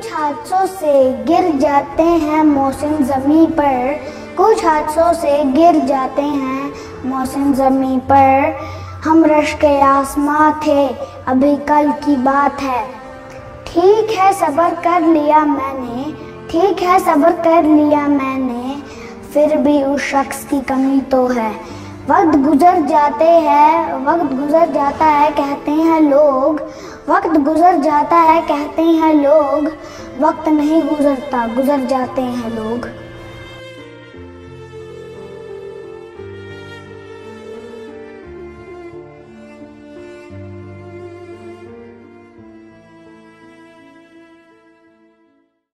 कुछ हादसों से गिर जाते हैं मोहसिन ज़मीं पर, कुछ हादसों से गिर जाते हैं मोहसिन ज़मीं पर। हम रश्के आसमां थे, अभी कल की बात है। ठीक है सब्र कर लिया मैंने, ठीक है सब्र कर लिया मैंने, फिर भी उस शख्स की कमी तो है। वक्त गुजर जाते हैं, वक्त गुजर जाता है कहते हैं लोग, वक्त गुजर जाता है कहते हैं लोग, वक्त नहीं गुजरता गुजर जाते हैं लोग।